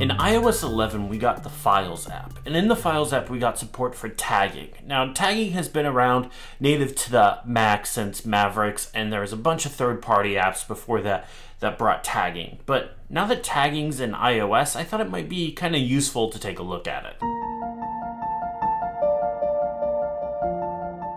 In iOS 11, we got the Files app, and in the Files app, we got support for tagging. Now, tagging has been around native to the Mac since Mavericks, and there was a bunch of third-party apps before that brought tagging. But now that tagging's in iOS, I thought it might be kind of useful to take a look at it.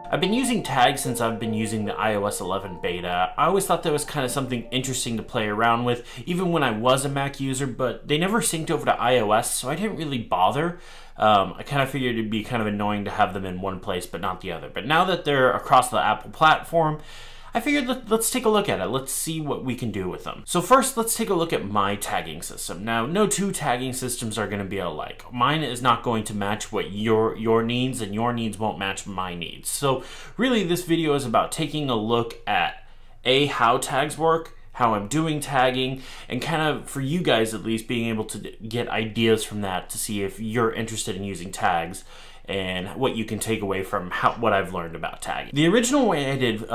I've been using tags since I've been using the iOS 11 beta. I always thought that was kind of something interesting to play around with, even when I was a Mac user, but they never synced over to iOS, so I didn't really bother. I kind of figured it'd be kind of annoying to have them in one place, but not the other. But now that they're across the Apple platform, I figured let's take a look at it. Let's see what we can do with them. So first, let's take a look at my tagging system. Now, no two tagging systems are going to be alike. Mine is not going to match what your needs, and your needs won't match my needs. So really, this video is about taking a look at how tags work, how I'm doing tagging, and kind of, for you guys at least, being able to get ideas from that to see if you're interested in using tags and what you can take away from what I've learned about tagging. The original way I did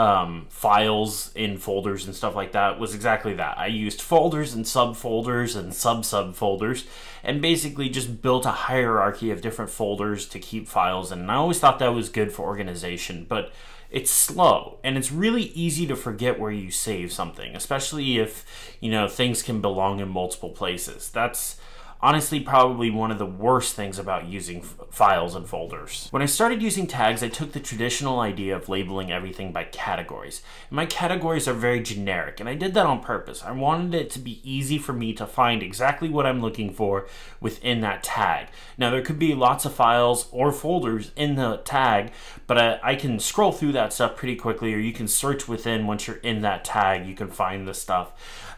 files in folders and stuff like that was exactly that. I used folders and subfolders and sub-subfolders, and basically just built a hierarchy of different folders to keep files in. And I always thought that was good for organization, but it's slow, and it's really easy to forget where you save something, especially if, you know, things can belong in multiple places. That's honestly probably one of the worst things about using files and folders. When I started using tags, I took the traditional idea of labeling everything by categories. And my categories are very generic, and I did that on purpose. I wanted it to be easy for me to find exactly what I'm looking for within that tag. Now, there could be lots of files or folders in the tag, but I can scroll through that stuff pretty quickly, or you can search within. Once you're in that tag, you can find the stuff.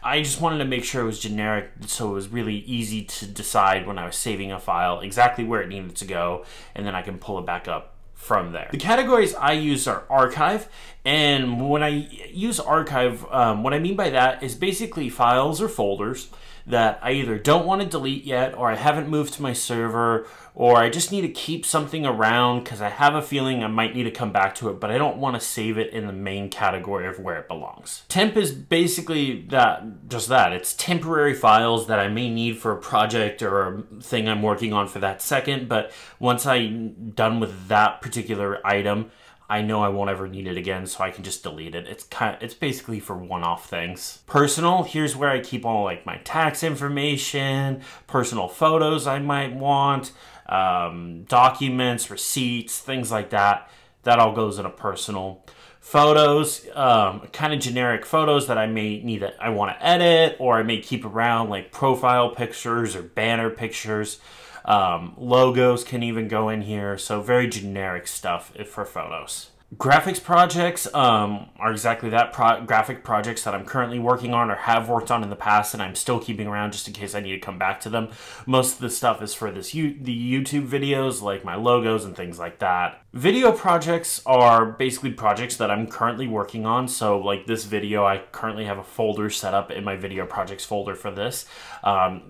I just wanted to make sure it was generic, so it was really easy to decide when I was saving a file exactly where it needed to go, and then I can pull it back up from there. The categories I use are archive, and when I use archive, what I mean by that is basically files or folders that I either don't want to delete yet, or I haven't moved to my server, or I just need to keep something around because I have a feeling I might need to come back to it, but I don't want to save it in the main category of where it belongs. Temp is basically that, just that. It's temporary files that I may need for a project or a thing I'm working on for that second, but once I'm done with that particular item, I know I won't ever need it again, so I can just delete it. It's basically for one-off things. Personal, here's where I keep all like my tax information, personal photos I might want, documents, receipts, things like that. That all goes in a personal. Photos, kind of generic photos that I may need that I want to edit, or I may keep around, like profile pictures or banner pictures. Logos can even go in here, so very generic stuff for photos. Graphics projects are exactly that, graphic projects that I'm currently working on or have worked on in the past, and I'm still keeping around just in case I need to come back to them. Most of the stuff is for the YouTube videos, like my logos and things like that. Video projects are basically projects that I'm currently working on. So like this video, I currently have a folder set up in my video projects folder for this.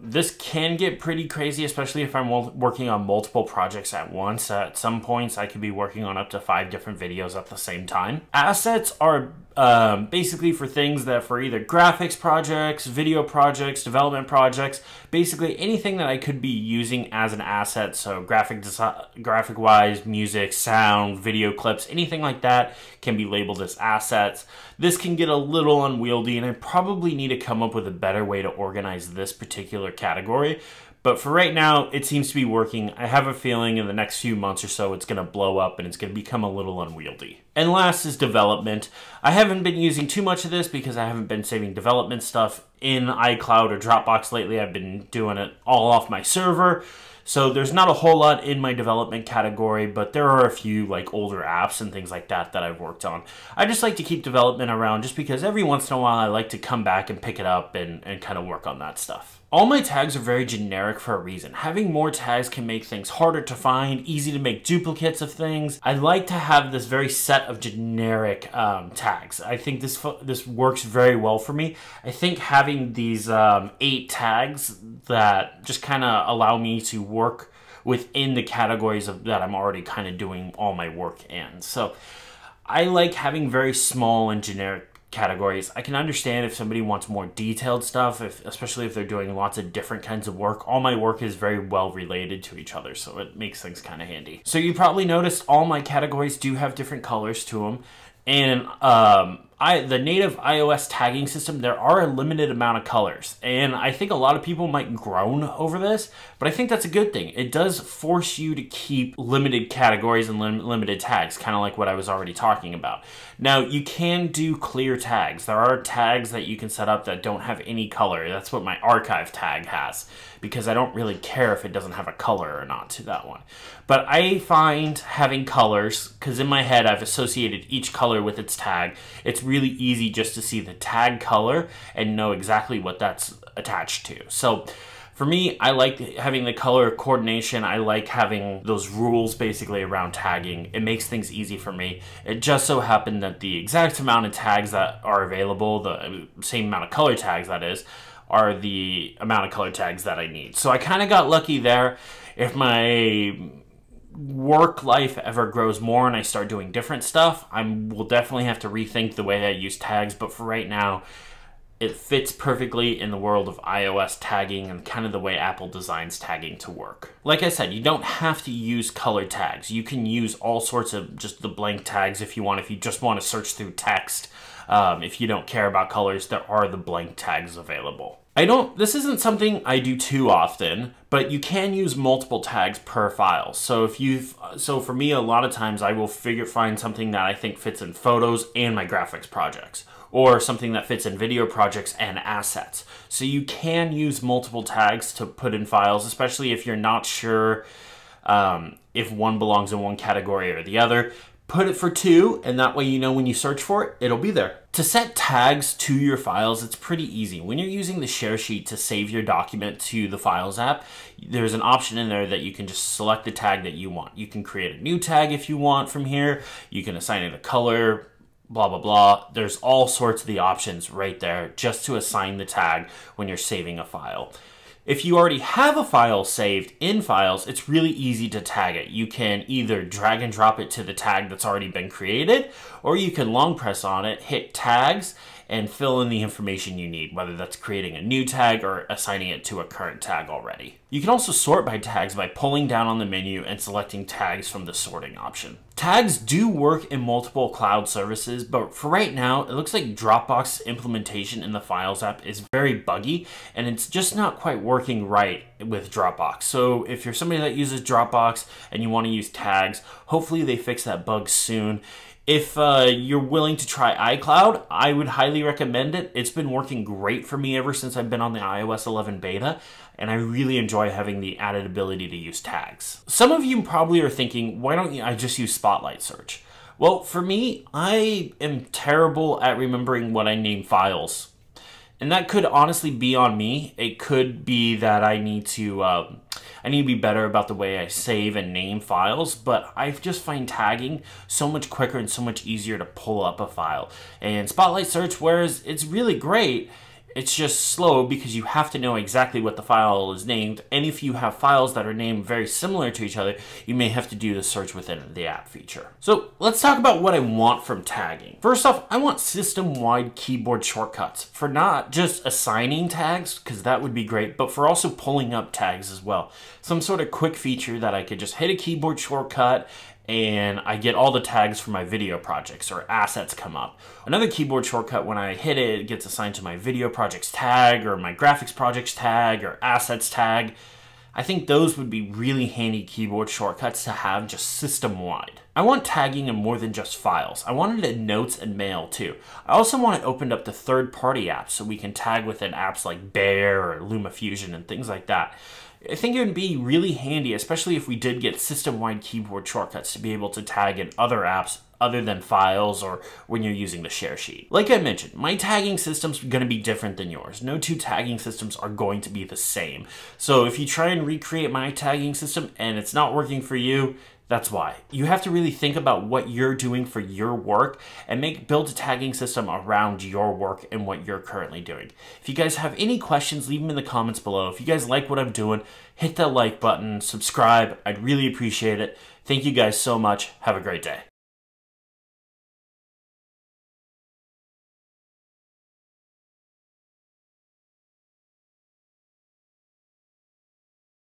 This can get pretty crazy, especially if I'm working on multiple projects at once. At some points, I could be working on up to 5 different videos at the same time. Assets are basically for things that for either graphics projects, video projects, development projects, basically anything that I could be using as an asset. So graphic-wise, music, sound, video clips, anything like that can be labeled as assets. This can get a little unwieldy, and I probably need to come up with a better way to organize this particular category. But for right now, it seems to be working. I have a feeling in the next few months or so, it's gonna blow up and it's gonna become a little unwieldy. And last is development. I haven't been using too much of this because I haven't been saving development stuff in iCloud or Dropbox lately. I've been doing it all off my server. So there's not a whole lot in my development category, but there are a few like older apps and things like that that I've worked on. I just like to keep development around just because every once in a while I like to come back and pick it up and kind of work on that stuff. All my tags are very generic for a reason. Having more tags can make things harder to find, easy to make duplicates of things. I like to have this very set of generic tags. I think this works very well for me. I think having these 8 tags that just kind of allow me to work within the categories that I'm already kind of doing all my work in. So I like having very small and generic categories. I can understand if somebody wants more detailed stuff, especially if they're doing lots of different kinds of work. All my work is very well related to each other, so it makes things kind of handy. So you probably noticed all my categories do have different colors to them. And the native iOS tagging system, there are a limited amount of colors. And I think a lot of people might groan over this, but I think that's a good thing. It does force you to keep limited categories and limited tags, kind of like what I was already talking about. Now, you can do clear tags. There are tags that you can set up that don't have any color. That's what my archive tag has, because I don't really care if it doesn't have a color or not to that one. But I find having colors, because in my head I've associated each color with its tag, it's really easy just to see the tag color and know exactly what that's attached to. So for me, I like having the color coordination. I like having those rules basically around tagging. It makes things easy for me. It just so happened that the exact amount of tags that are available, the same amount of color tags that is, are the amount of color tags that I need. So I kind of got lucky there. If my work life ever grows more and I start doing different stuff, I will definitely have to rethink the way I use tags, but for right now, it fits perfectly in the world of iOS tagging and kind of the way Apple designs tagging to work. Like I said, you don't have to use color tags. You can use all sorts of just the blank tags if you want, if you just want to search through text. If you don't care about colors, there are the blank tags available. This isn't something I do too often, but you can use multiple tags per file. So for me, a lot of times I will find something that I think fits in photos and my graphics projects, or something that fits in video projects and assets. So you can use multiple tags to put in files, especially if you're not sure if one belongs in one category or the other. Put it for two, and that way you know when you search for it, it'll be there. To set tags to your files, it's pretty easy. When you're using the share sheet to save your document to the Files app, there's an option in there that you can just select the tag that you want. You can create a new tag if you want from here. You can assign it a color, blah, blah, blah. There's all sorts of the options right there just to assign the tag when you're saving a file. If you already have a file saved in Files, it's really easy to tag it. You can either drag and drop it to the tag that's already been created, or you can long press on it, hit tags, and fill in the information you need, whether that's creating a new tag or assigning it to a current tag already. You can also sort by tags by pulling down on the menu and selecting tags from the sorting option. Tags do work in multiple cloud services, but for right now, it looks like Dropbox implementation in the Files app is very buggy, and it's just not quite working right with Dropbox. So if you're somebody that uses Dropbox and you want to use tags, hopefully they fix that bug soon. If you're willing to try iCloud, I would highly recommend it. It's been working great for me ever since I've been on the iOS 11 beta, and I really enjoy having the added ability to use tags. Some of you probably are thinking, why don't I just use Spotlight search? Well, for me, I am terrible at remembering what I name files. And that could honestly be on me. It could be that I need to be better about the way I save and name files, but I just find tagging so much quicker and so much easier to pull up a file. And Spotlight search, whereas it's really great, it's just slow because you have to know exactly what the file is named. And if you have files that are named very similar to each other, you may have to do the search within the app feature. So let's talk about what I want from tagging. First off, I want system-wide keyboard shortcuts for not just assigning tags, because that would be great, but for also pulling up tags as well. Some sort of quick feature that I could just hit a keyboard shortcut and I get all the tags for my video projects or assets come up. Another keyboard shortcut, when I hit it, it gets assigned to my video projects tag or my graphics projects tag or assets tag. I think those would be really handy keyboard shortcuts to have just system-wide. I want tagging in more than just files. I wanted it in notes and mail too. I also want it opened up to third-party apps so we can tag within apps like Bear or LumaFusion and things like that. I think it would be really handy, especially if we did get system-wide keyboard shortcuts to be able to tag in other apps other than files or when you're using the share sheet. Like I mentioned, my tagging system's gonna be different than yours. No two tagging systems are going to be the same. So if you try and recreate my tagging system and it's not working for you, that's why. You have to really think about what you're doing for your work and build a tagging system around your work and what you're currently doing. If you guys have any questions, leave them in the comments below. If you guys like what I'm doing, hit that like button, subscribe. I'd really appreciate it. Thank you guys so much. Have a great day.